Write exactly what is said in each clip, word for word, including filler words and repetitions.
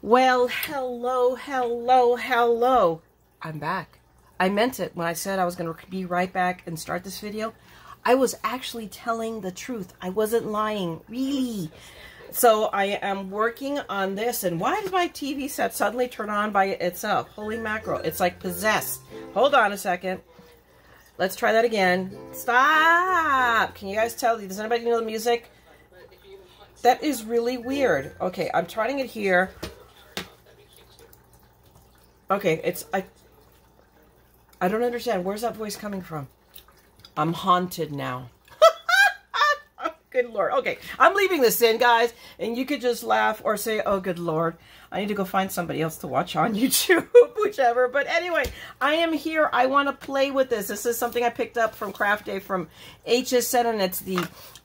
Well, hello, hello, hello. I'm back. I meant it when I said I was going to be right back and start this video. I was actually telling the truth. I wasn't lying, really. So I am working on this, and why does my T V set suddenly turn on by itself? Holy mackerel, it's like possessed. Hold on a second. Let's try that again. Stop! Can you guys tell? Does anybody know the music? That is really weird. Okay, I'm trying it here. Okay, it's... I, I don't understand. Where's that voice coming from? I'm haunted now. Oh, good Lord. Okay, I'm leaving this in, guys. And you could just laugh or say, oh, good Lord. I need to go find somebody else to watch on YouTube, whichever. But anyway, I am here. I want to play with this. This is something I picked up from Craft Day from H S N, and it's the,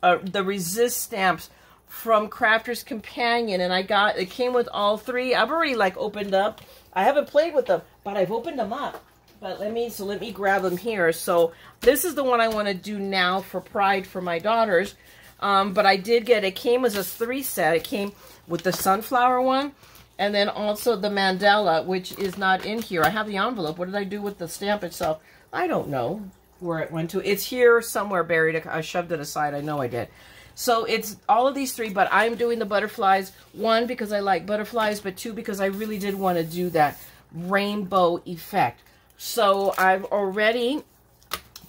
uh, the Resist Stamps from Crafter's Companion. And I got, it came with all three. I've already, like, opened up. I haven't played with them, but I've opened them up. But let me, so let me grab them here. So this is the one I want to do now for Pride for my daughters. Um, but I did get, it came as a three set. It came with the sunflower one and then also the mandala, which is not in here. I have the envelope. What did I do with the stamp itself? I don't know where it went to. It's here somewhere buried. I shoved it aside. I know I did. So it's all of these three, but I'm doing the butterflies. One, because I like butterflies, but two, because I really did want to do that rainbow effect. So I've already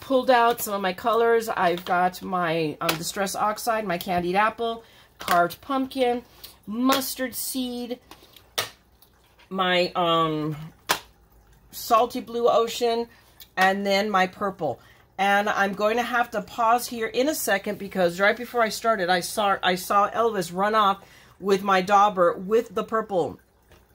pulled out some of my colors. I've got my um, Distress Oxide, my Candied Apple, Carved Pumpkin, Mustard Seed, my um, Salty Blue Ocean, and then my Purple. And I'm going to have to pause here in a second because right before I started, I saw, I saw Elvis run off with my dauber with the purple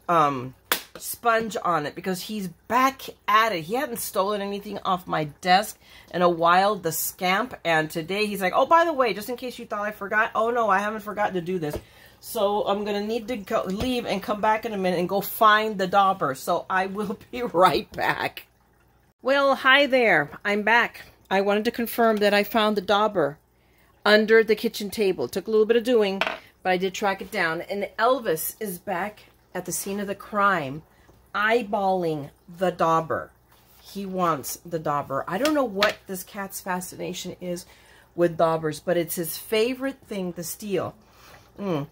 um sponge on it because he's back at it. He hadn't stolen anything off my desk in a while, the scamp, and today he's like, oh, by the way, just in case you thought I forgot, oh no, I haven't forgotten to do this. So I'm gonna need to go, leave and come back in a minute and go find the dauber. So I will be right back. Well, hi there, I'm back. I wanted to confirm that I found the dauber under the kitchen table. It took a little bit of doing, but I did track it down, and Elvis is back at the scene of the crime, eyeballing the dauber. He wants the dauber. I don't know what this cat's fascination is with daubers, but it's his favorite thing to steal. Mm.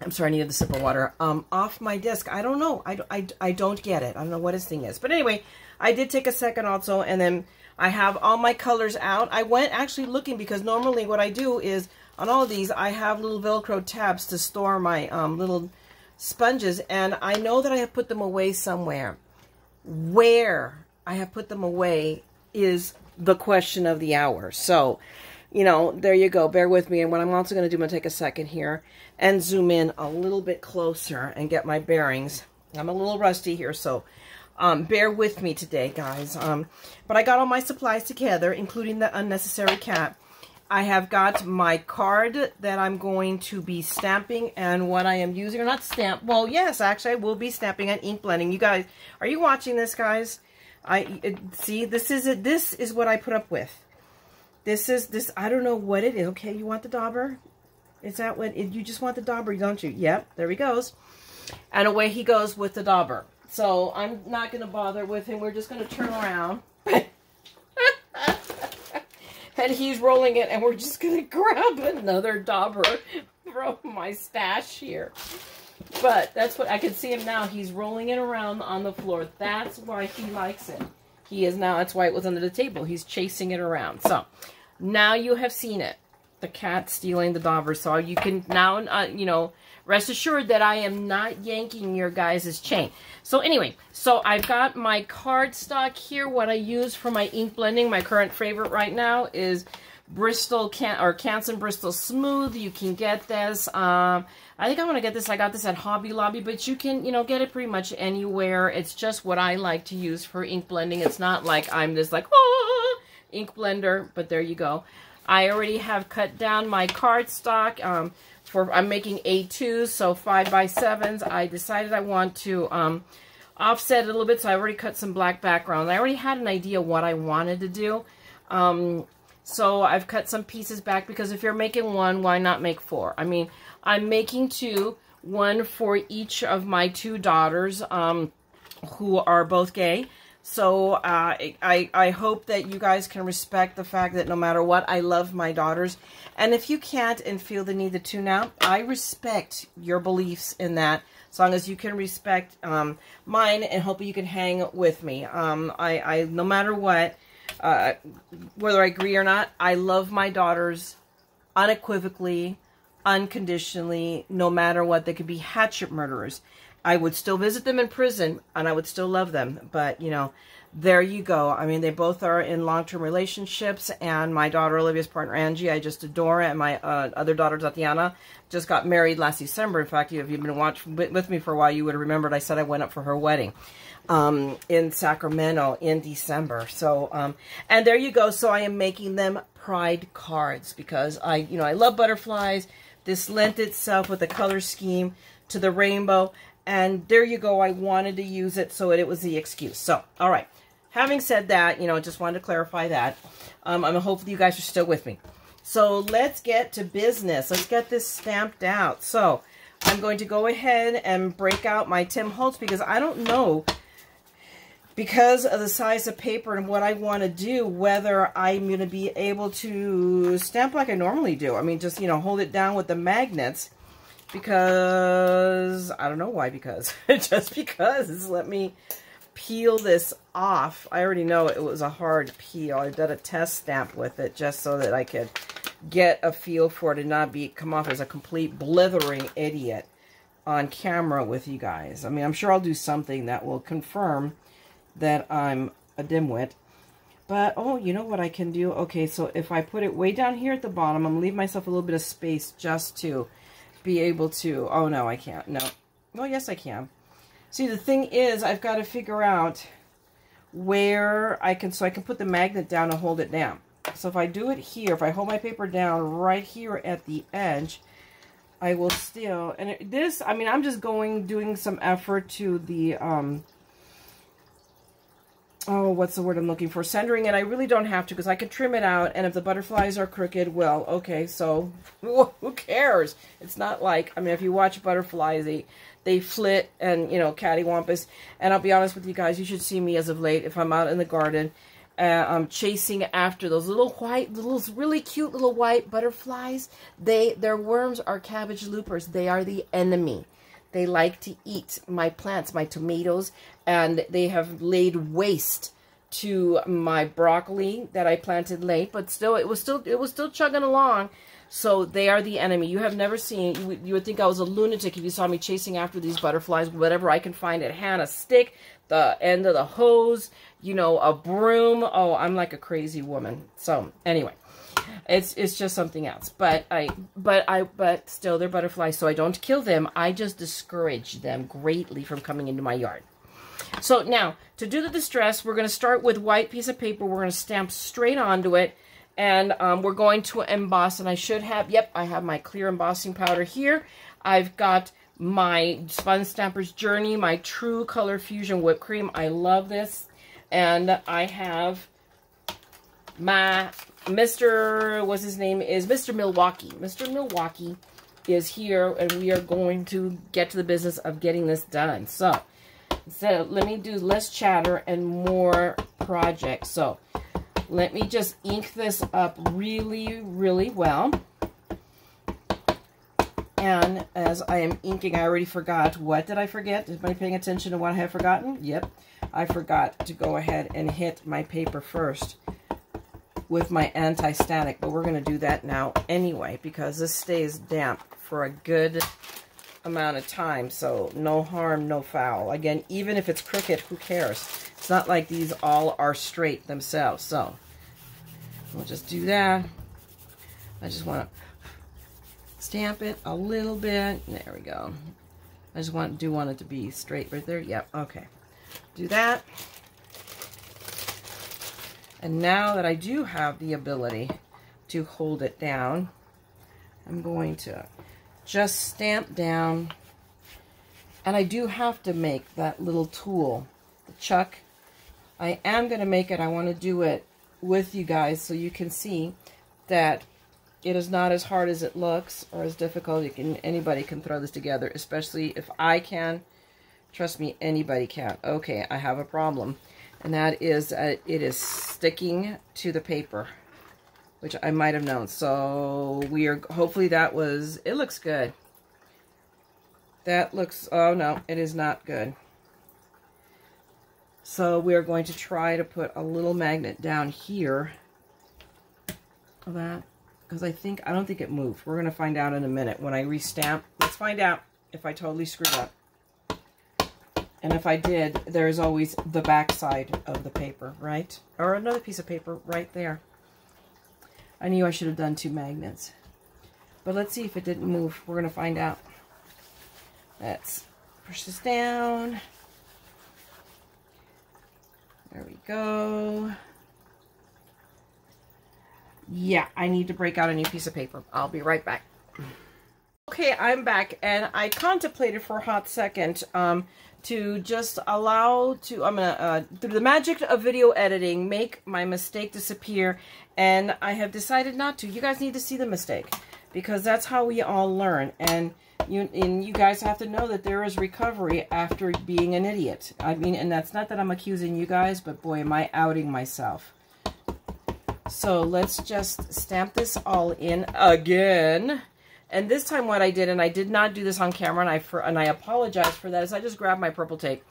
I'm sorry, I needed a sip of water. Um, off my desk. I don't know. I, I, I don't get it. I don't know what his thing is. But anyway, I did take a second also, and then I have all my colors out. I went actually looking because normally what I do is on all of these, I have little Velcro tabs to store my um, little... sponges, and I know that I have put them away somewhere. Where I have put them away is the question of the hour. So, you know, there you go. Bear with me. And what I'm also going to do, I'm going to take a second here and zoom in a little bit closer and get my bearings. I'm a little rusty here, so um, bear with me today, guys. Um, but I got all my supplies together, including the unnecessary cap. I have got my card that I'm going to be stamping, and what I am using, or not stamp, well, yes, actually, I will be stamping and ink blending. You guys, are you watching this, guys? I it, see, this is it. This is what I put up with. This is, this, I don't know what it is. Okay, you want the dauber? Is that what, it, you just want the dauber, don't you? Yep, there he goes. And away he goes with the dauber. So I'm not going to bother with him. We're just going to turn around. And he's rolling it, and we're just going to grab another dauber from my stash here. But that's what, I can see him now. He's rolling it around on the floor. That's why he likes it. He is now, that's why it was under the table. He's chasing it around. So, now you have seen it. The cat stealing the dauber. So, you can now, uh, you know, rest assured that I am not yanking your guys' chain. So, anyway, so I've got my cardstock here. What I use for my ink blending, my current favorite right now, is Bristol Can or Canson Bristol Smooth. You can get this. Um, I think I want to get this. I got this at Hobby Lobby, but you can, you know, get it pretty much anywhere. It's just what I like to use for ink blending. It's not like I'm this, like, ah, ink blender, but there you go. I already have cut down my cardstock. Um, For, I'm making A twos, so five by sevens. I decided I want to um, offset a little bit, so I already cut some black background. I already had an idea what I wanted to do. Um, so I've cut some pieces back because if you're making one, why not make four? I mean, I'm making two. one for each of my two daughters, um, who are both gay. So uh, I, I hope that you guys can respect the fact that no matter what, I love my daughters. And if you can't and feel the need to tune out, I respect your beliefs in that, as long as you can respect um, mine, and hopefully you can hang with me. Um, I, I, no matter what, uh, whether I agree or not, I love my daughters unequivocally, unconditionally, no matter what. They could be hatchet murderers. I would still visit them in prison, and I would still love them. But, you know, there you go. I mean, they both are in long-term relationships, and my daughter Olivia's partner, Angie, I just adore, and my uh, other daughter, Tatiana, just got married last December. In fact, if you've been watching with me for a while, you would have remembered I said I went up for her wedding um, in Sacramento in December. So, um, and there you go. So I am making them pride cards because I, you know, I love butterflies. This lent itself with the color scheme to the rainbow. And there you go. I wanted to use it, so it, it was the excuse. So, all right. Having said that, you know, just wanted to clarify that. Um, I'm hopefully you guys are still with me. So let's get to business. Let's get this stamped out. So I'm going to go ahead and break out my Tim Holtz because I don't know, because of the size of paper and what I want to do, whether I'm going to be able to stamp like I normally do. I mean, just, you know, hold it down with the magnets. Because, I don't know why because, just because, let me peel this off. I already know it was a hard peel. I did a test stamp with it just so that I could get a feel for it and not be come off as a complete blithering idiot on camera with you guys. I mean, I'm sure I'll do something that will confirm that I'm a dimwit. But, oh, you know what I can do? Okay, so if I put it way down here at the bottom, I'm going to leave myself a little bit of space just to be able to, oh no, I can't, no. Well, yes, I can. See, the thing is, I've got to figure out where I can, so I can put the magnet down and hold it down. So if I do it here, if I hold my paper down right here at the edge, I will still, and it, this, I mean, I'm just going, doing some effort to the, um, oh, what's the word I'm looking for? Centering it. I really don't have to because I can trim it out, and if the butterflies are crooked, well, okay, so who cares? It's not like, I mean, if you watch butterflies, they, they flit and, you know, cattywampus, and I'll be honest with you guys, you should see me as of late if I'm out in the garden. Uh, I'm chasing after those little white, those really cute little white butterflies. They, their worms are cabbage loopers. They are the enemy. They like to eat my plants, my tomatoes, and they have laid waste to my broccoli that I planted late, but still, it was still, it was still chugging along. So they are the enemy. You have never seen, you would, you would think I was a lunatic if you saw me chasing after these butterflies, whatever I can find at hand, a stick, the end of the hose, you know, a broom. Oh, I'm like a crazy woman. So anyway, it's, it's just something else, but I, but I, but still they're butterflies. So I don't kill them. I just discourage them greatly from coming into my yard. So now, to do the distress, we're going to start with white piece of paper. We're going to stamp straight onto it, and um, we're going to emboss, and I should have, yep, I have my clear embossing powder here. I've got my Fun Stamper's Journey, my True Color Fusion Whipped Cream. I love this, and I have my Mister, what's his name, is Mister Milwaukee. Mister Milwaukee is here, and we are going to get to the business of getting this done. So, So let me do less chatter and more projects. So let me just ink this up really, really well. And as I am inking, I already forgot. What did I forget? Is anybody paying attention to what I have forgotten? Yep. I forgot to go ahead and hit my paper first with my anti-static. But we're going to do that now anyway because this stays damp for a good amount of time, so no harm, no foul. Again, even if it's crooked, who cares? It's not like these all are straight themselves, so we'll just do that. I just want to stamp it a little bit. There we go. I just want do want it to be straight right there. Yep, okay. Do that. And now that I do have the ability to hold it down, I'm going to just stamp down, and I do have to make that little tool, the chuck. I am going to make it. I want to do it with you guys so you can see that It is not as hard as it looks or as difficult. You can, anybody can throw this together, especially if I can. Trust me, anybody can. Okay, I have a problem, and that is uh, it is sticking to the paper, which I might have known. So we are, hopefully that was, it looks good. That looks, oh no, it is not good. So we are going to try to put a little magnet down here. That. Because I think, I don't think it moved. We're going to find out in a minute when I restamp. Let's find out if I totally screwed up. And if I did, there's always the back side of the paper, right? Or another piece of paper right there. I knew I should have done two magnets. But let's see if it didn't move. We're going to find out. Let's push this down. There we go. Yeah, I need to break out a new piece of paper. I'll be right back. Okay, I'm back, and I contemplated for a hot second um, to just allow to, I'm going to, uh, through the magic of video editing, make my mistake disappear, and I have decided not to. You guys need to see the mistake, because that's how we all learn, and you, and you guys have to know that there is recovery after being an idiot. I mean, and that's not that I'm accusing you guys, but boy, am I outing myself. So let's just stamp this all in again. And this time what I did, and I did not do this on camera, and I, for, and I apologize for that, is I just grabbed my purple tape,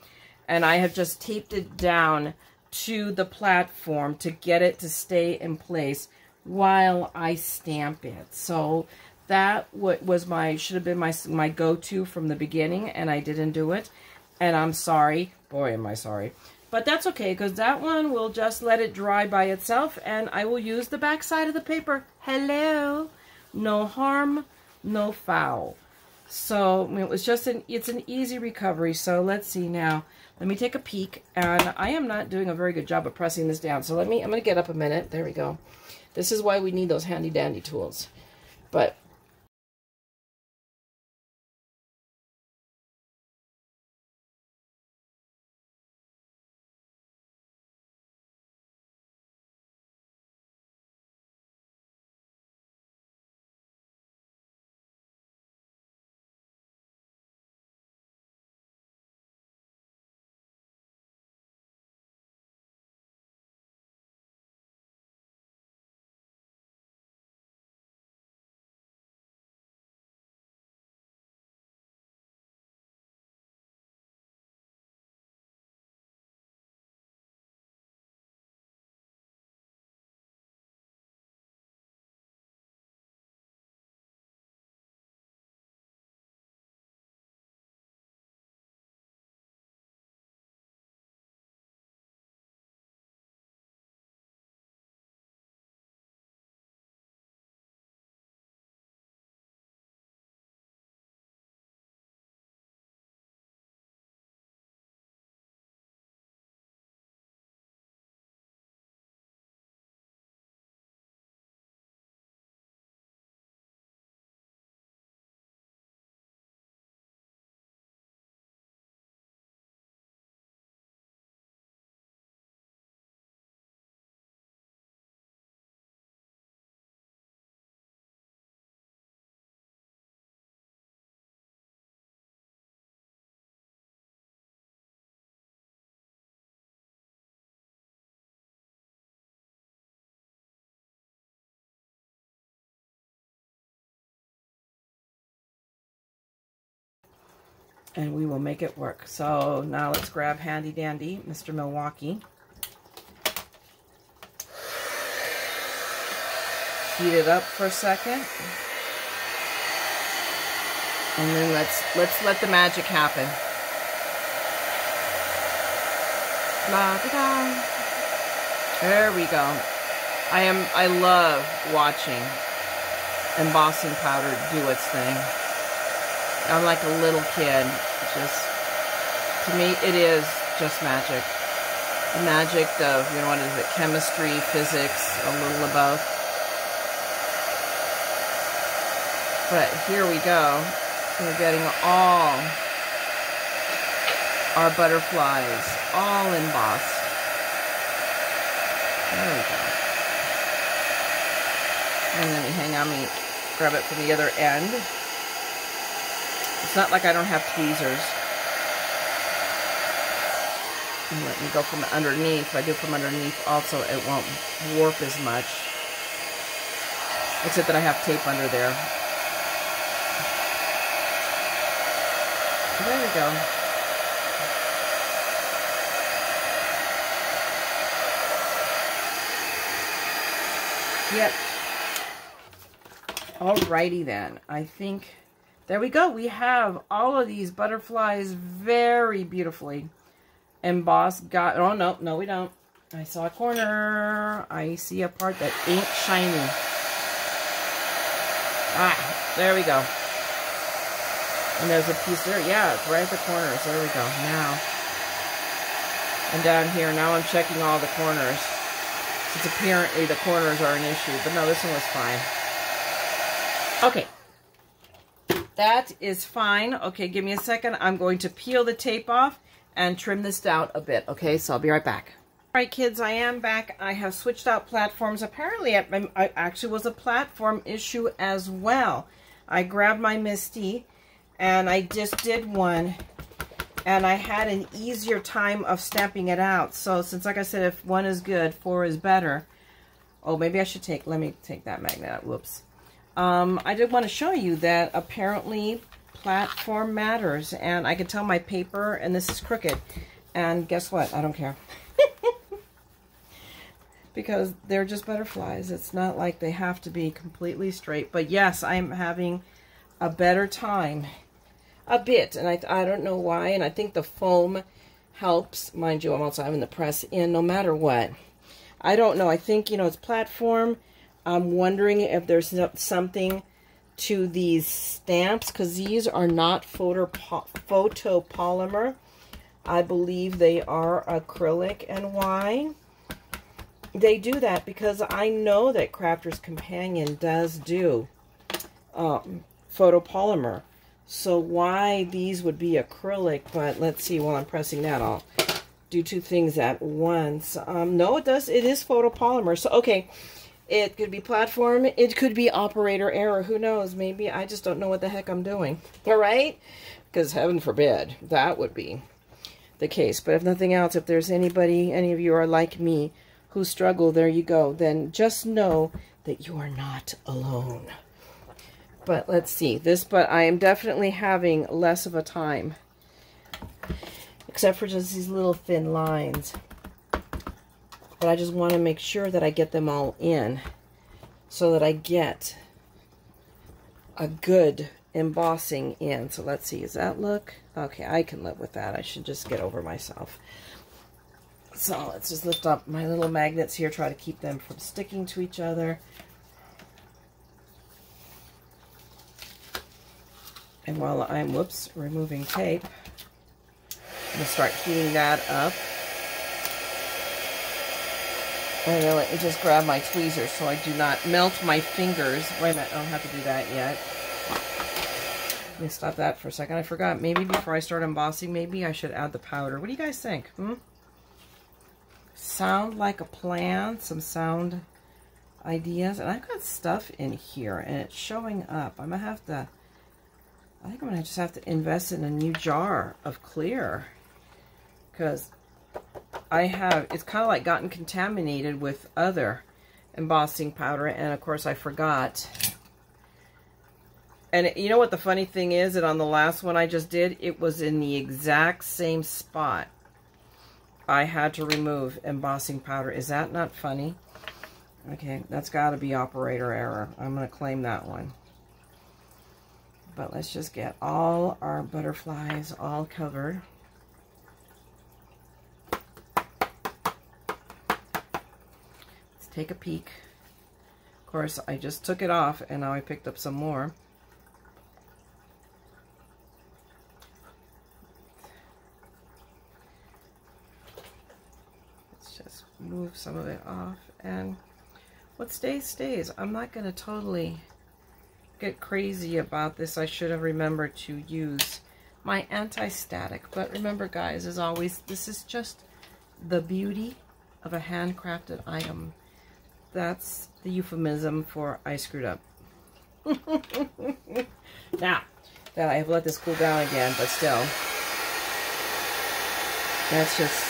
and I have just taped it down to the platform to get it to stay in place while I stamp it. So that was my, should have been my, my go-to from the beginning, and I didn't do it. And I'm sorry. Boy, am I sorry. But that's okay, because that one will just let it dry by itself, and I will use the back side of the paper. Hello. No harm, no foul. So it was just an, it's an easy recovery. So let's see now. Let me take a peek, and I am not doing a very good job of pressing this down. So let me, I'm going to get up a minute. There we go. This is why we need those handy dandy tools. But and we will make it work. So now let's grab Handy Dandy, Mister Milwaukee. Heat it up for a second. And then let's let's let the magic happen. La da da. There we go. I am I love watching embossing powder do its thing. I'm like a little kid. Just to me, it is just magic. The magic of, you know, what is it? Chemistry, physics, a little of both. But here we go. We're getting all our butterflies all embossed. There we go. And then you hang on me, grab it from the other end. It's not like I don't have tweezers. And let me go from underneath. If I do from underneath also, it won't warp as much. Except that I have tape under there. There we go. Yep. Alrighty then. I think there we go. We have all of these butterflies very beautifully embossed. Got oh no, no we don't. I saw a corner. I see a part that ain't shiny. Ah, there we go. And there's a piece there. Yeah, it's right at the corners. There we go. Now. And down here, now I'm checking all the corners. Since apparently the corners are an issue. But no, this one was fine. Okay. That is fine. Okay, give me a second. I'm going to peel the tape off and trim this out a bit. Okay, so I'll be right back. All right, kids, I am back. I have switched out platforms. Apparently, I, I actually was a platform issue as well. I grabbed my Misty. And I just did one, and I had an easier time of stamping it out. So since, like I said, if one is good, four is better. Oh, maybe I should take, let me take that magnet out. Whoops. Um, I did want to show you that apparently platform matters. And I can tell my paper, and this is crooked. And guess what? I don't care. Because they're just butterflies. It's not like they have to be completely straight. But yes, I'm having a better time. A bit, and I, I don't know why, and I think the foam helps. Mind you, I'm also having the press in no matter what. I don't know. I think, you know, it's platform. I'm wondering if there's something to these stamps, because these are not photo photopolymer. I believe they are acrylic, and why they do that, because I know that Crafter's Companion does do um, photopolymer. So why these would be acrylic, but let's see, while I'm pressing that, I'll do two things at once. Um, no, it does, it is photopolymer. So, okay, it could be platform, it could be operator error, who knows, maybe I just don't know what the heck I'm doing, all right? Because heaven forbid, that would be the case. But if nothing else, if there's anybody, any of you are like me, who struggle, there you go, then just know that you are not alone. But let's see this, but I am definitely having less of a time, except for just these little thin lines. But I just want to make sure that I get them all in so that I get a good embossing in. So let's see, is that look? Okay, I can live with that. I should just get over myself. So let's just lift up my little magnets here, try to keep them from sticking to each other. And while I'm, whoops, removing tape, I'm going to start heating that up. And then let me just grab my tweezers so I do not melt my fingers. Wait a minute, I don't have to do that yet. Let me stop that for a second. I forgot, maybe before I start embossing, maybe I should add the powder. What do you guys think? Hmm? Sound like a plan, some sound ideas. And I've got stuff in here, and it's showing up. I'm going to have to... I think I'm going to just have to invest in a new jar of clear, because I have, it's kind of like gotten contaminated with other embossing powder, and of course I forgot. And it, you know what the funny thing is, that on the last one I just did, it was in the exact same spot I had to remove embossing powder. Is that not funny? Okay, that's got to be operator error. I'm going to claim that one. But let's just get all our butterflies all covered. Let's take a peek. Of course, I just took it off, and now I picked up some more. Let's just move some of it off, and what stays, stays. I'm not going to totally... get crazy about this. I should have remembered to use my anti-static, but remember guys, as always, this is just the beauty of a handcrafted item. That's the euphemism for I screwed up. Now that I have let this cool down again, but still, that's just,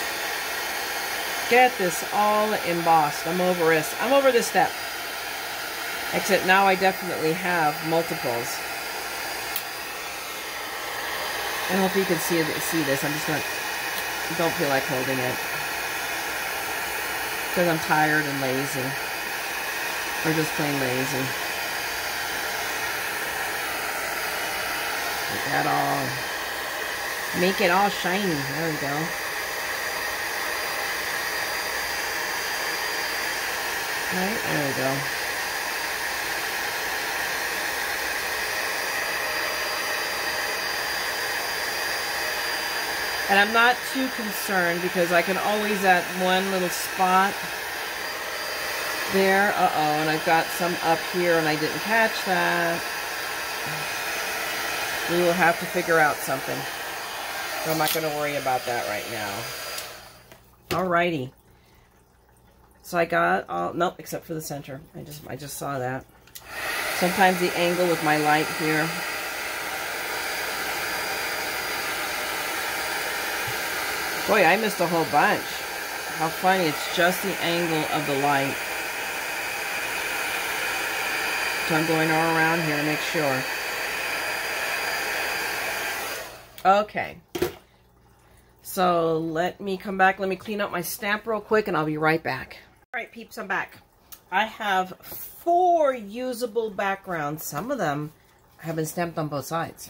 get this all embossed. I'm over this. I'm over this step. Except now I definitely have multiples. I hope you can see see this. I'm just not, don't feel like holding it because I'm tired and lazy, or just plain lazy. Make that all, make it all shiny. There we go. All right, there we go. And I'm not too concerned because I can always add one little spot there. Uh-oh, and I've got some up here and I didn't catch that. We will have to figure out something. So I'm not going to worry about that right now. Alrighty. So I got all, nope, except for the center. I just, I just saw that. Sometimes the angle with my light here. Boy, I missed a whole bunch. How funny, it's just the angle of the light. So I'm going all around here to make sure. Okay. So let me come back. Let me clean up my stamp real quick and I'll be right back. All right, peeps, I'm back. I have four usable backgrounds. Some of them have been stamped on both sides.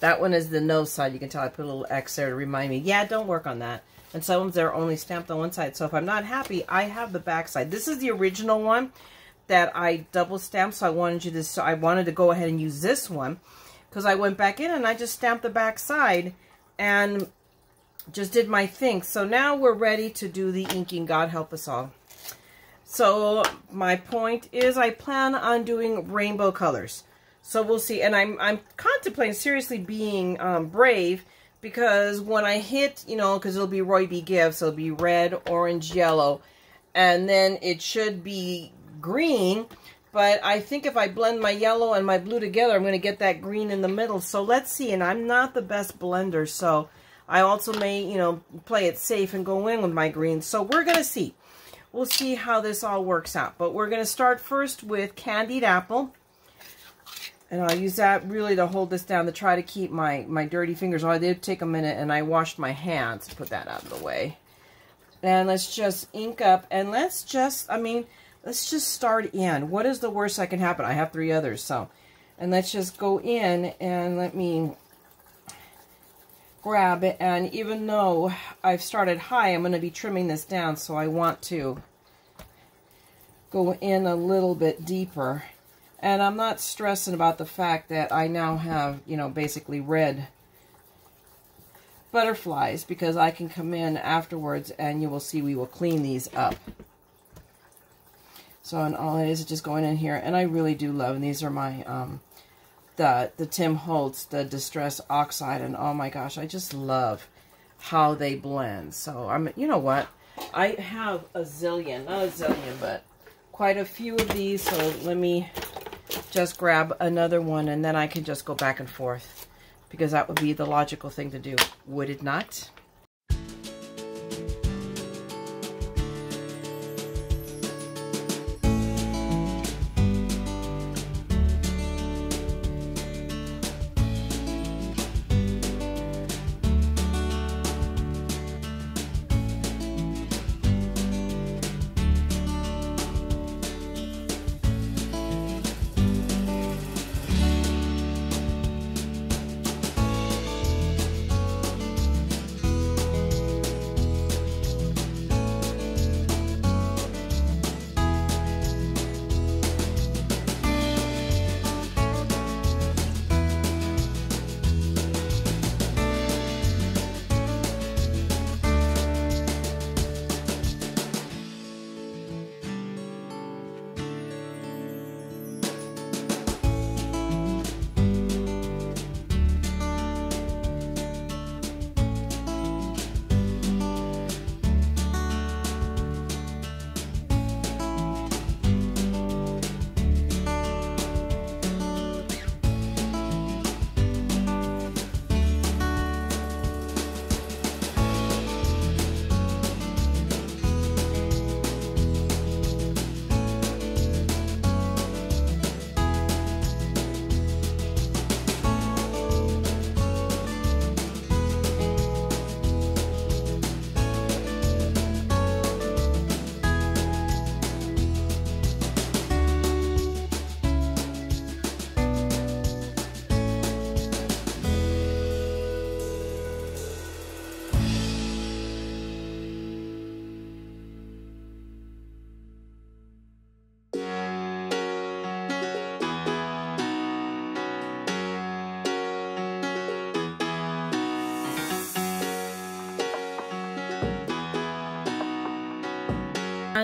That one is the no side. You can tell I put a little X there to remind me. Yeah, don't work on that. And some of them, they're only stamped on one side. So if I'm not happy, I have the back side. This is the original one that I double stamped. So I wanted you to, so I wanted to go ahead and use this one because I went back in and I just stamped the back side and just did my thing. So now we're ready to do the inking. God help us all. So my point is I plan on doing rainbow colors. So we'll see, and I'm I'm contemplating seriously being um, brave because when I hit, you know, because it'll be Roy B. Gibbs, so it'll be red, orange, yellow, and then it should be green. But I think if I blend my yellow and my blue together, I'm going to get that green in the middle. So let's see, and I'm not the best blender, so I also may, you know, play it safe and go in with my green. So we're going to see. We'll see how this all works out. But we're going to start first with Candied Apple. And I'll use that really to hold this down to try to keep my, my dirty fingers. Oh, I did take a minute and I washed my hands. Put that out of the way. And let's just ink up. And let's just, I mean, let's just start in. What is the worst that can happen? I have three others, so. And let's just go in and let me grab it. And even though I've started high, I'm going to be trimming this down. So I want to go in a little bit deeper. And I'm not stressing about the fact that I now have, you know, basically red butterflies because I can come in afterwards and you will see we will clean these up. So, and all it is is just going in here. And I really do love, and these are my, um, the, the Tim Holtz, the Distress Oxide. And oh my gosh, I just love how they blend. So, I'm, you know what? I have a zillion, not a zillion, but quite a few of these. So, let me just grab another one and then I can just go back and forth because that would be the logical thing to do, would it not?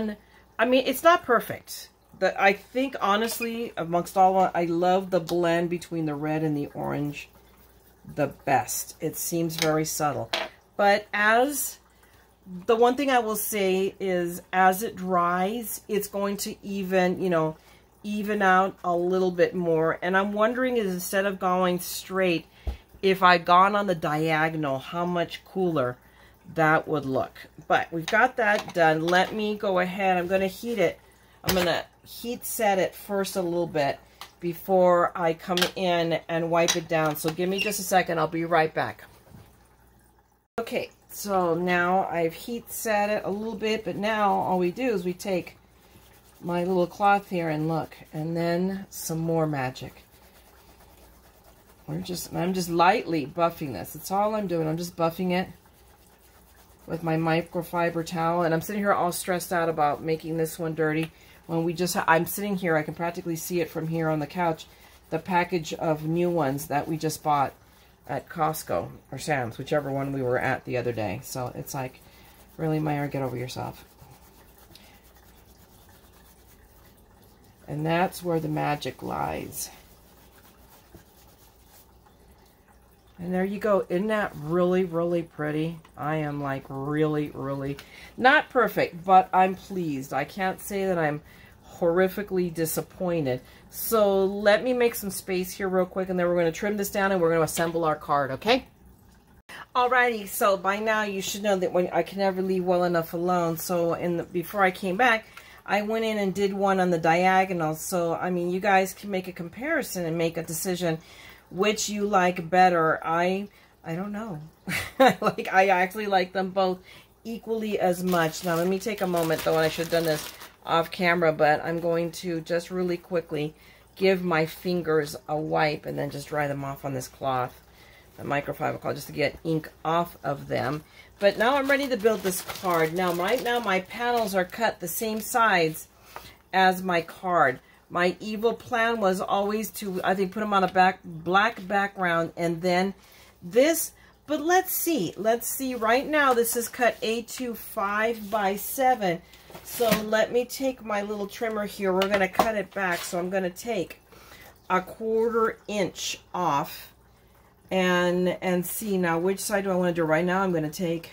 And I mean, it's not perfect. But I think, honestly, amongst all of them, I love the blend between the red and the orange the best. It seems very subtle. But as... the one thing I will say is as it dries, it's going to even, you know, even out a little bit more. And I'm wondering is instead of going straight, if I'd gone on the diagonal, how much cooler that would look. But we've got that done. Let me go ahead. I'm going to heat it. I'm going to heat set it first a little bit before I come in and wipe it down. So give me just a second. I'll be right back. Okay. So now I've heat set it a little bit, but now all we do is we take my little cloth here and look, and then some more magic. We're just, I'm just lightly buffing this. That's all I'm doing. I'm just buffing it with my microfiber towel, and I'm sitting here all stressed out about making this one dirty. When we just, I'm sitting here, I can practically see it from here on the couch, the package of new ones that we just bought at Costco or Sam's, whichever one we were at the other day. So it's like, really, Meyer, get over yourself. And that's where the magic lies. And there you go. Isn't that really, really pretty? I am like really, really not perfect, but I'm pleased. I can't say that I'm horrifically disappointed. So let me make some space here real quick, and then we're going to trim this down and we're going to assemble our card, okay? Alrighty, so by now you should know that when I can never leave well enough alone. So in the, before I came back, I went in and did one on the diagonal. So I mean, you guys can make a comparison and make a decision which you like better. I I don't know. Like, I actually like them both equally as much. Now let me take a moment though, and I should have done this off camera, but I'm going to just really quickly give my fingers a wipe and then just dry them off on this cloth, the microfiber cloth, just to get ink off of them. But now I'm ready to build this card. Now right now my panels are cut the same size as my card. My evil plan was always to, I think, put them on a back black background and then this, but let's see, let's see. Right now this is cut A two five by seven. So let me take my little trimmer here. We're going to cut it back. So I'm going to take a quarter inch off and and see now which side do I want to do. Right now I'm going to take,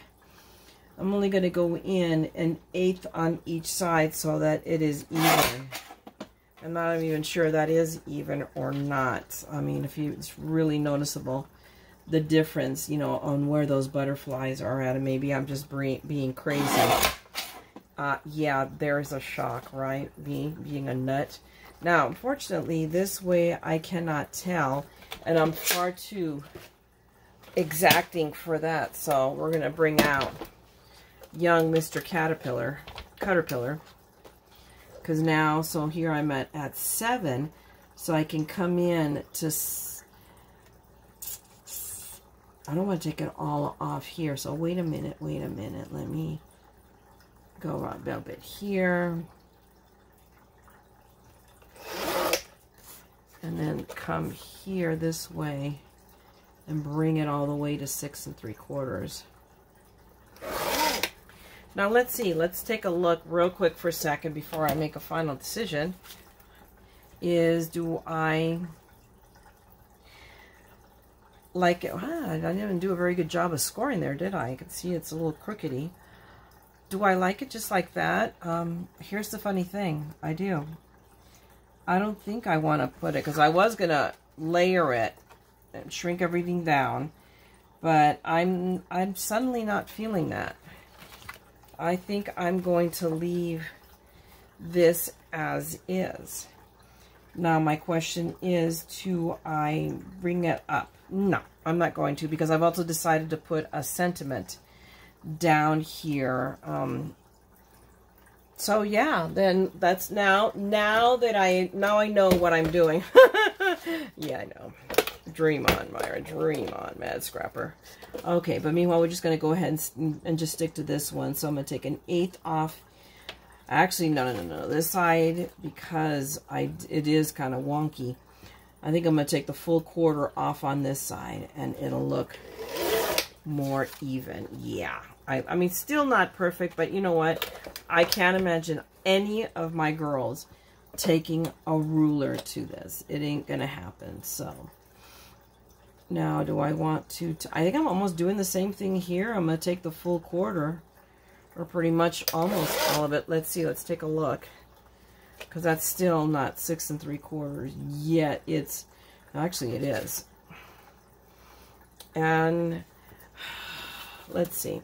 I'm only going to go in an eighth on each side so that it is even. I'm not even sure that is even or not. I mean, if you, it's really noticeable the difference, you know, on where those butterflies are at. And maybe I'm just being crazy. Uh, yeah, there's a shock, right? Me being a nut. Now, unfortunately, this way I cannot tell, and I'm far too exacting for that. So we're going to bring out young Mister Caterpillar, Caterpillar, because now, so here I'm at, at seven, so I can come in to, s I don't want to take it all off here. So wait a minute, wait a minute, let me go right a little bit here and then come here this way and bring it all the way to six and three quarters. Now let's see, let's take a look real quick for a second before I make a final decision. Is do I like it? Ah, I didn't even do a very good job of scoring there, did I? I can see it's a little crookedy. Do I like it just like that? Um, here's the funny thing. I do. I don't think I want to put it, because I was going to layer it and shrink everything down, but I'm, I'm suddenly not feeling that. I think I'm going to leave this as is. Now my question is, do I bring it up? No, I'm not going to, because I've also decided to put a sentiment down here. Um, so yeah, then that's now, now that I, now I know what I'm doing. Yeah, I know. Dream on, Myra, dream on, Mad Scrapper. Okay, but meanwhile, we're just going to go ahead and, and just stick to this one. So I'm going to take an eighth off. Actually, no, no, no, no, this side, because I, it is kind of wonky. I think I'm going to take the full quarter off on this side, and it'll look more even. Yeah, I, I mean, still not perfect, but you know what? I can't imagine any of my girls taking a ruler to this. It ain't gonna happen, so. Now, do I want to, t I think I'm almost doing the same thing here. I'm gonna take the full quarter, or pretty much almost all of it. Let's see, let's take a look. Because that's still not six and three quarters yet. It's, actually it is. And let's see.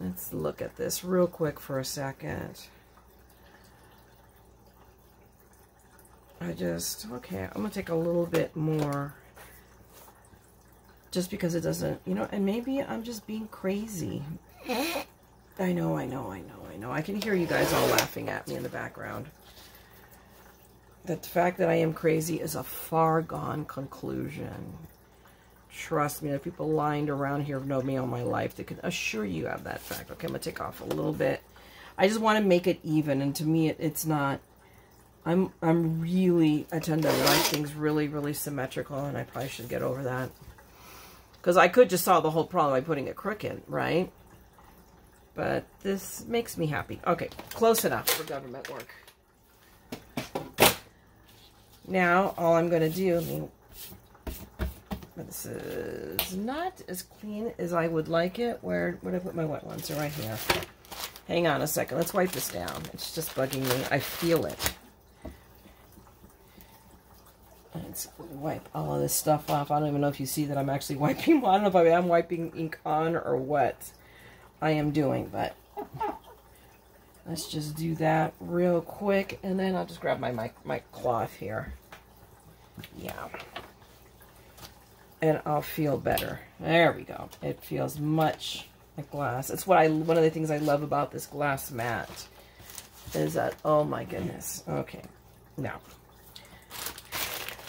Let's look at this real quick for a second. I just, okay, I'm gonna take a little bit more. Just because it doesn't, you know, and maybe I'm just being crazy. I know, I know, I know, I know. I can hear you guys all laughing at me in the background. That the fact that I am crazy is a far gone conclusion. Trust me, the people lined around here have known me all my life. They can assure you of that fact. Okay, I'm going to take off a little bit. I just want to make it even, and to me, it, it's not. I'm, I'm really, I tend to like things really, really symmetrical, and I probably should get over that. Because I could just solve the whole problem by putting it crooked, right? But this makes me happy. Okay, close enough for government work. Now, all I'm going to do, I mean, this is not as clean as I would like it. Where would I put my wet ones? They're right here. Hang on a second. Let's wipe this down. It's just bugging me. I feel it. Let's wipe all of this stuff off. I don't even know if you see that I'm actually wiping. Well, I don't know if I am wiping ink on or what I am doing, but let's just do that real quick, and then I'll just grab my my, my cloth here. Yeah, and I'll feel better. There we go. It feels much like glass. It's what I one of the things I love about this glass mat is that, oh my goodness. Okay, now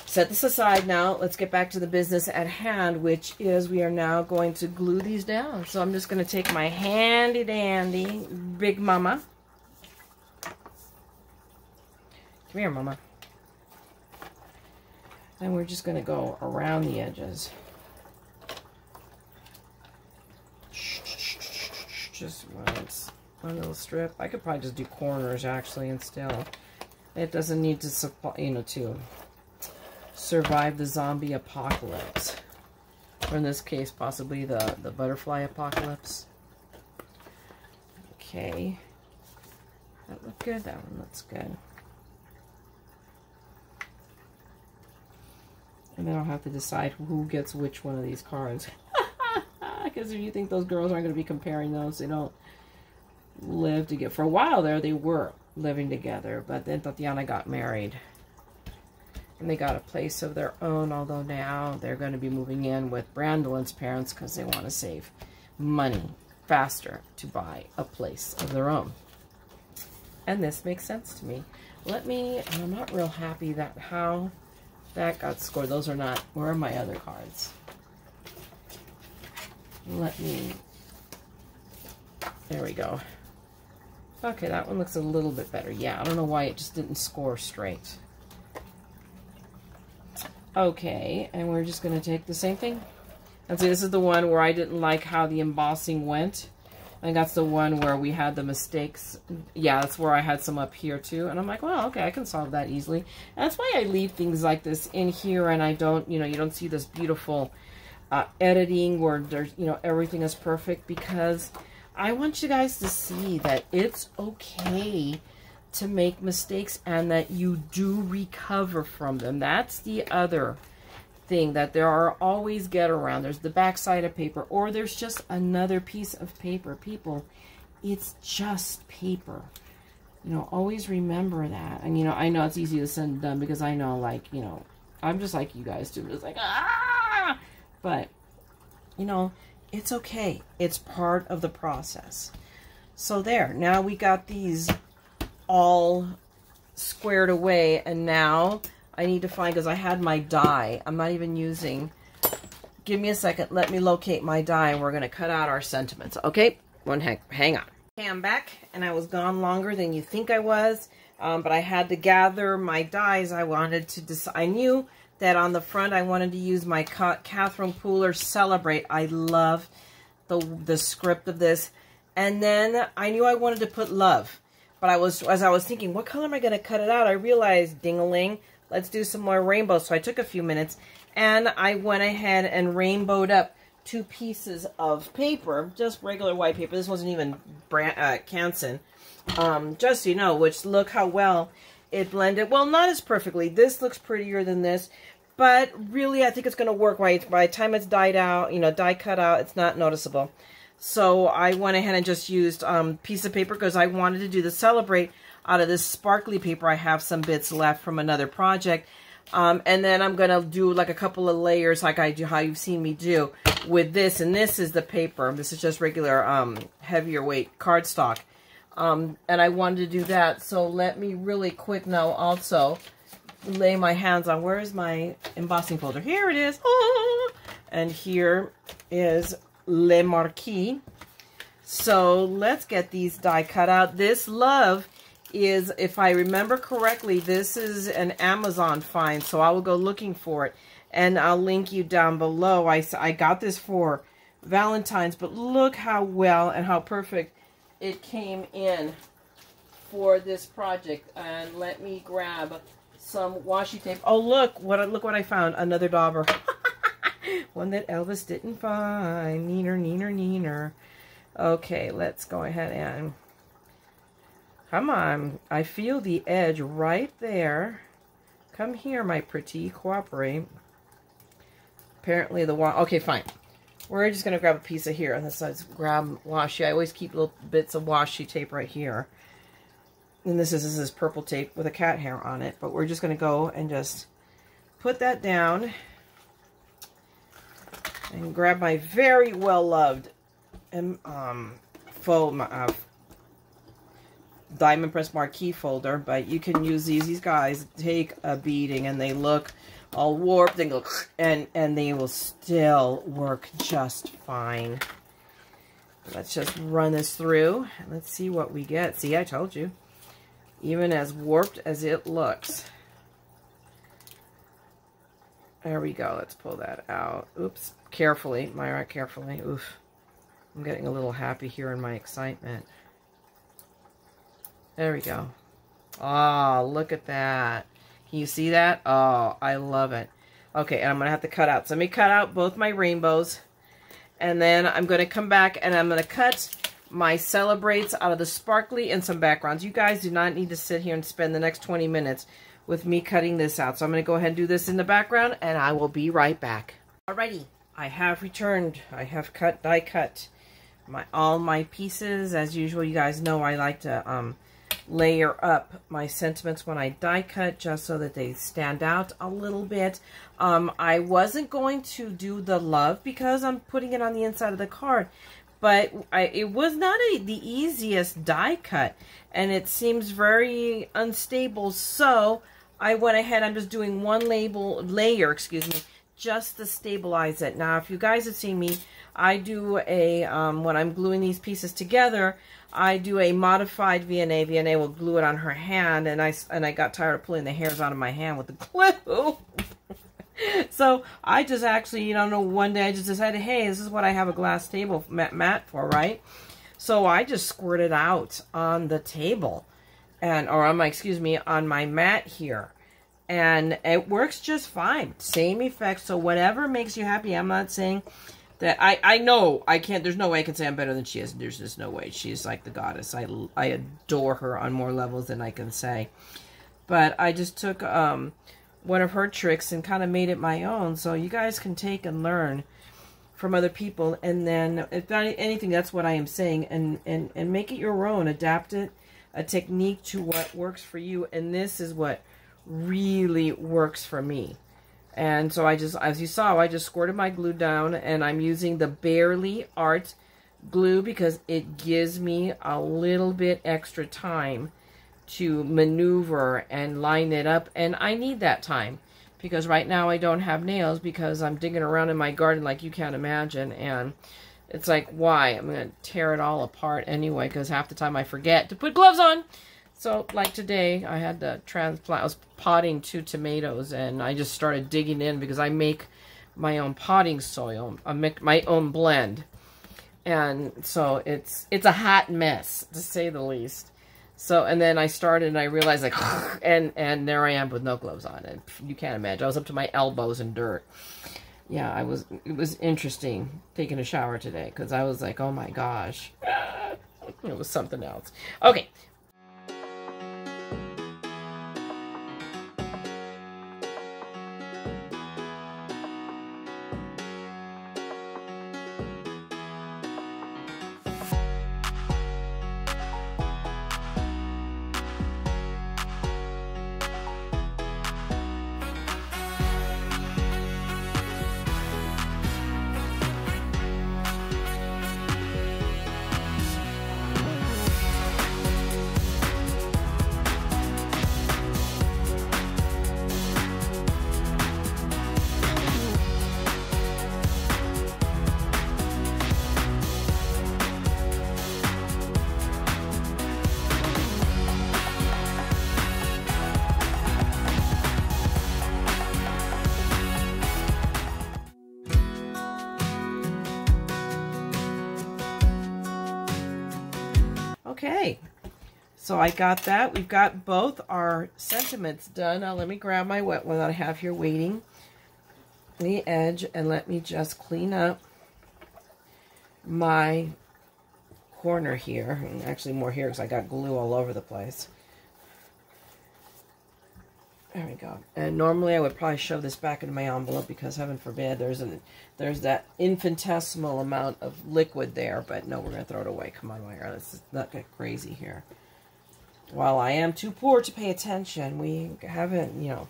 set this aside. Now let's get back to the business at hand, which is we are now going to glue these down. So I'm just going to take my handy dandy big mama. Come here, mama. And we're just going to go around the edges. Just once. One little strip. I could probably just do corners actually, and still it doesn't need to supply, you know, to survive the zombie apocalypse, or in this case possibly the the butterfly apocalypse. Okay, that looked good. That one looks good. And then I'll have to decide who gets which one of these cards, because if you think those girls aren't going to be comparing those, they don't live together. For a while there they were living together, but then Tatiana got married. And they got a place of their own, although now they're going to be moving in with Brandolyn's parents because they want to save money faster to buy a place of their own. And this makes sense to me. Let me, and I'm not real happy that how that got scored. Those are not, where are my other cards? Let me, there we go. Okay, that one looks a little bit better. Yeah, I don't know why it just didn't score straight. Okay, and we're just going to take the same thing. And see, this is the one where I didn't like how the embossing went. I think that's the one where we had the mistakes. Yeah, that's where I had some up here too. And I'm like, well, okay, I can solve that easily. And that's why I leave things like this in here, and I don't, you know, you don't see this beautiful uh, editing where there's, you know, everything is perfect, because I want you guys to see that it's okay to make mistakes and that you do recover from them. That's the other thing, that there are always get around. There's the backside of paper, or there's just another piece of paper. People, it's just paper. You know, always remember that. And, you know, I know it's easy to send them, because I know, like, you know, I'm just like you guys too. It's like, ah! But, you know, it's okay. It's part of the process. So there, now we got these all squared away, and now I need to find, because I had my die. I'm not even using, give me a second, let me locate my die, and we're going to cut out our sentiments. Okay, one hang, hang on. Okay, I'm back, and I was gone longer than you think I was, um, but I had to gather my dies. I wanted to decide, I knew that on the front I wanted to use my Catherine Pooler Celebrate. I love the, the script of this. And then I knew I wanted to put love. But I was, as I was thinking, what color am I going to cut it out? I realized, ding-a-ling, let's do some more rainbow. So I took a few minutes and I went ahead and rainbowed up two pieces of paper, just regular white paper. This wasn't even brand, uh, Canson, um, just so you know, which look how well it blended. Well, not as perfectly. This looks prettier than this, but really I think it's going to work. By, by the time it's dyed out, you know, dye cut out, it's not noticeable. So I went ahead and just used a um, piece of paper because I wanted to do the Celebrate out of this sparkly paper. I have some bits left from another project. Um, and then I'm going to do like a couple of layers like I do, how you've seen me do with this. And this is the paper. This is just regular um, heavier weight cardstock. Um, and I wanted to do that. So let me really quick now also lay my hands on, where is my embossing folder? Here it is. Ah! And here is Le Marquis. So let's get these die cut out. This love is, if I remember correctly, this is an Amazon find, so I will go looking for it and I'll link you down below. I, I got this for Valentine's, but look how well and how perfect it came in for this project. And let me grab some washi tape. Oh, look what look what I found, another dauber. One that Elvis didn't find. Neener, neener, neener. Okay, let's go ahead and... Come on. I feel the edge right there. Come here, my pretty. Cooperate. Apparently the... Wa okay, fine. We're just going to grab a piece of here. And this side's grab washi. I always keep little bits of washi tape right here. And this is, this is purple tape with a cat hair on it. But we're just going to go and just put that down. And grab my very well-loved um, fold, uh, Diamond Press Marquee folder, but you can use these. These guys take a beating, and they look all warped, and go, and, and they will still work just fine. Let's just run this through, and let's see what we get. See, I told you. Even as warped as it looks. There we go. Let's pull that out. Oops. Carefully. Myra, carefully. Oof. I'm getting a little happy here in my excitement. There we go. Oh, look at that. Can you see that? Oh, I love it. Okay, and I'm going to have to cut out. So let me cut out both my rainbows. And then I'm going to come back and I'm going to cut my Celebrates out of the sparkly and some backgrounds. You guys do not need to sit here and spend the next twenty minutes with me cutting this out. So I'm going to go ahead and do this in the background, and I will be right back. Alrighty, I have returned. I have cut, die cut my all my pieces. As usual, you guys know I like to um, layer up my sentiments when I die cut, just so that they stand out a little bit. Um, I wasn't going to do the love because I'm putting it on the inside of the card. But I, it was not a, the easiest die cut, and it seems very unstable, so I went ahead. I'm just doing one label layer, excuse me, just to stabilize it. Now, if you guys have seen me, I do a, um, when I'm gluing these pieces together, I do a modified V N A. V N A will glue it on her hand, and I, and I got tired of pulling the hairs out of my hand with the glue. So I just actually, you know, one day I just decided, hey, this is what I have a glass table mat for, right? So I just squirted out on the table, and or on my, excuse me, on my mat here, and it works just fine. Same effect. So whatever makes you happy. I'm not saying that I I know I can't. There's no way I can say I'm better than she is. There's just no way. She's like the goddess. I I adore her on more levels than I can say. But I just took um. one of her tricks and kind of made it my own. So you guys can take and learn from other people, and then if not anything, that's what I am saying, and and and make it your own. Adapt it, a technique to what works for you, and this is what really works for me. And so I just, as you saw, I just squirted my glue down, and I'm using the Barely Art glue because it gives me a little bit extra time to maneuver and line it up, and I need that time because right now I don't have nails because I'm digging around in my garden like you can't imagine, and it's like, why? I'm gonna tear it all apart anyway because half the time I forget to put gloves on. So like today I had to transplant, I was potting two tomatoes, and I just started digging in because I make my own potting soil. I make my own blend. And so it's it's a hot mess, to say the least. So, and then I started and I realized, like, and, and there I am with no gloves on. And you can't imagine. I was up to my elbows in dirt. Yeah, I was, it was interesting taking a shower today because I was like, oh my gosh. It was something else. Okay. Okay, so I got that. We've got both our sentiments done. Now let me grab my wet one that I have here waiting on the edge, and let me just clean up my corner here, and actually more here because I got glue all over the place. There we go. And normally I would probably shove this back into my envelope because heaven forbid there's an there's that infinitesimal amount of liquid there, but no, we're gonna throw it away. Come on, wire. Let's not get crazy here. While I am too poor to pay attention, we haven't, you know,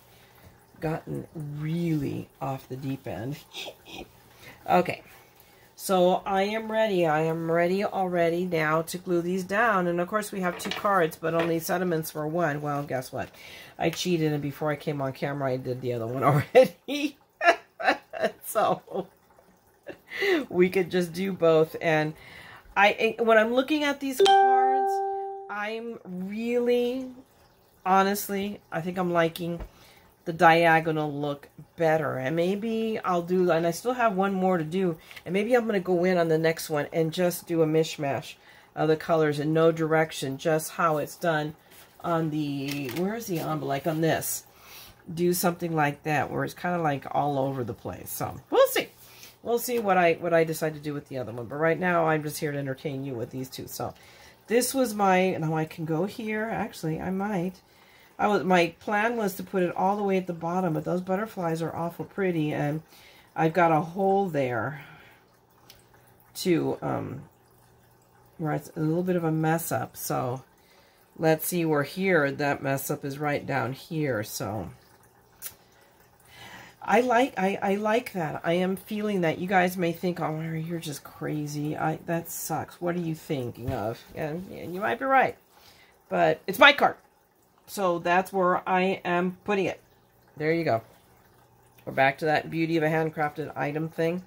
gotten really off the deep end. Okay. So I am ready. I am ready already now to glue these down. And of course we have two cards, but only sentiments for one. Well, guess what? I cheated, and before I came on camera, I did the other one already. So we could just do both. And I, when I'm looking at these cards, I'm really, honestly, I think I'm liking the diagonal look better. And maybe I'll do, and I still have one more to do, and maybe I'm going to go in on the next one and just do a mishmash of the colors in no direction, just how it's done on the, where is the envelope, like on this, do something like that where it's kind of like all over the place. So we'll see, we'll see what I what I decide to do with the other one, but right now I'm just here to entertain you with these two. So this was my, now I can go here, actually I might, I was, my plan was to put it all the way at the bottom, but those butterflies are awful pretty, and I've got a hole there to, um, where it's a little bit of a mess up, so let's see, we're here, that mess up is right down here, so I like, I, I like that, I am feeling that. You guys may think, oh, you're just crazy, I, that sucks, what are you thinking of, and, and you might be right, but it's my card. So that's where I am putting it. There you go. We're back to that beauty of a handcrafted item thing.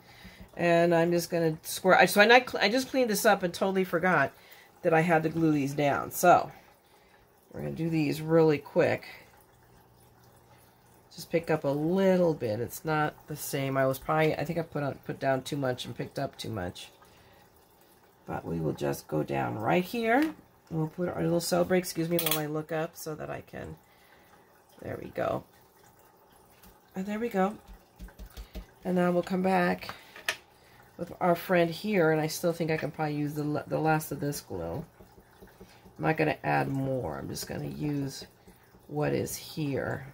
And I'm just going to square. So I, not, I just cleaned this up and totally forgot that I had to glue these down. So we're going to do these really quick. Just pick up a little bit. It's not the same. I was probably, I think I put on, put down too much and picked up too much. But we will just go down right here. We'll put our little Celebrate, excuse me, while I look up so that I can, there we go. And there we go. And now we'll come back with our friend here, and I still think I can probably use the, the last of this glue. I'm not going to add more. I'm just going to use what is here.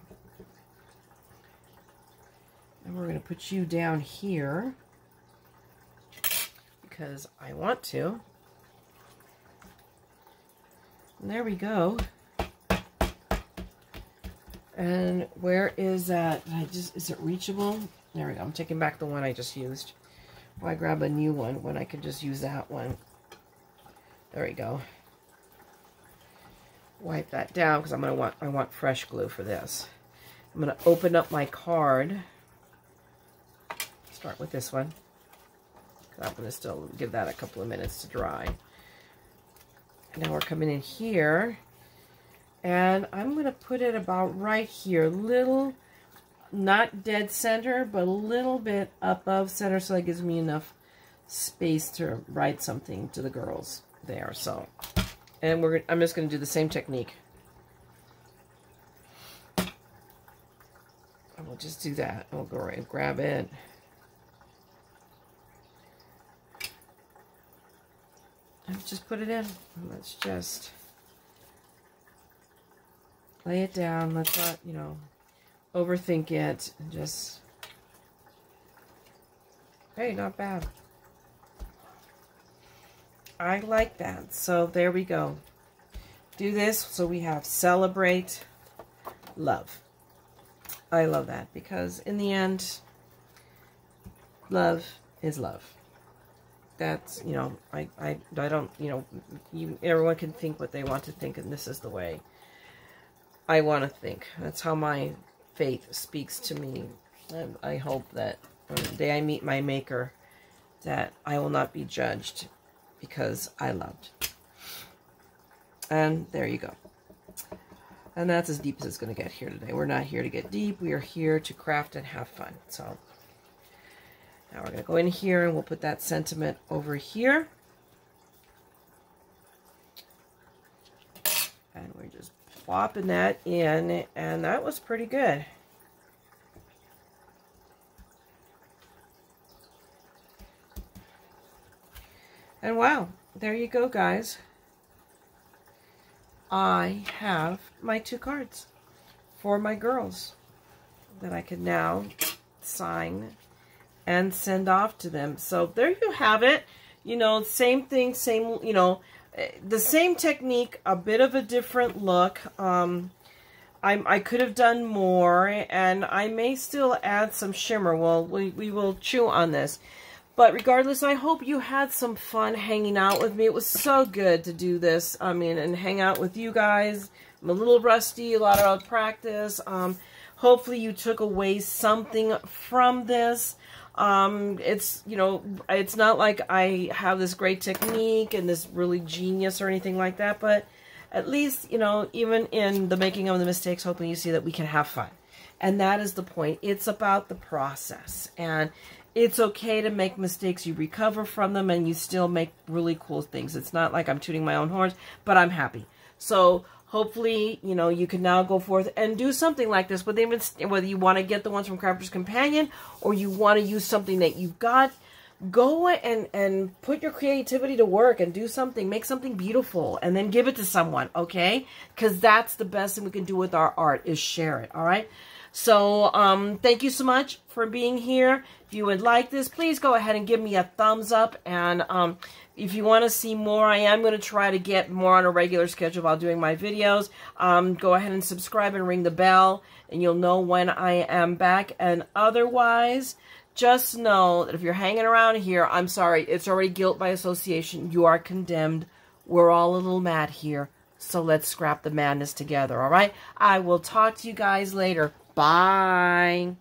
And we're going to put you down here because I want to. There we go. And where is that? I just, is it reachable? There we go. I'm taking back the one I just used. Why grab a new one when I could just use that one? There we go. Wipe that down because I'm gonna want I want fresh glue for this. I'm gonna open up my card. Start with this one. I'm gonna still give that a couple of minutes to dry. Now we're coming in here, and I'm going to put it about right here, little, not dead center, but a little bit above center, so that gives me enough space to write something to the girls there. So, and we're I'm just going to do the same technique. And we'll just do that. We'll go right and grab it. Let's just put it in. Let's just lay it down. Let's not, you know, overthink it. And just, hey, not bad. I like that. So there we go. Do this. So we have Celebrate Love. I love that because in the end, love is love. That's, you know, I, I, I don't, you know, you, everyone can think what they want to think, and this is the way I want to think. That's how my faith speaks to me. I, I hope that on the day I meet my maker, that I will not be judged because I loved. And there you go. And that's as deep as it's going to get here today. We're not here to get deep. We are here to craft and have fun. So now we're going to go in here and we'll put that sentiment over here. And we're just plopping that in. And that was pretty good. And wow, there you go, guys. I have my two cards for my girls that I can now sign and send off to them. So there you have it. You know, same thing, same, you know, the same technique, a bit of a different look. Um, I, I could have done more, and I may still add some shimmer. Well, we, we will chew on this. But regardless, I hope you had some fun hanging out with me. It was so good to do this, I mean, and hang out with you guys. I'm a little rusty, a lot of practice. Um, hopefully you took away something from this. Um, it's, you know, it's not like I have this great technique and this really genius or anything like that. But at least, you know, even in the making of the mistakes, hopefully you see that we can have fun. And that is the point. It's about the process. And it's okay to make mistakes. You recover from them and you still make really cool things. It's not like I'm tooting my own horns, but I'm happy. So hopefully, you know, you can now go forth and do something like this. But even whether you want to get the ones from Crafter's Companion or you want to use something that you've got, go and, and put your creativity to work and do something. Make something beautiful and then give it to someone, okay? Because that's the best thing we can do with our art is share it, all right? So, um, thank you so much for being here. If you would like this, please go ahead and give me a thumbs up. And um, if you want to see more, I am going to try to get more on a regular schedule while doing my videos. Um, go ahead and subscribe and ring the bell, and you'll know when I am back. And otherwise, just know that if you're hanging around here, I'm sorry, it's already guilt by association. You are condemned. We're all a little mad here. So let's scrap the madness together, all right? I will talk to you guys later. Bye.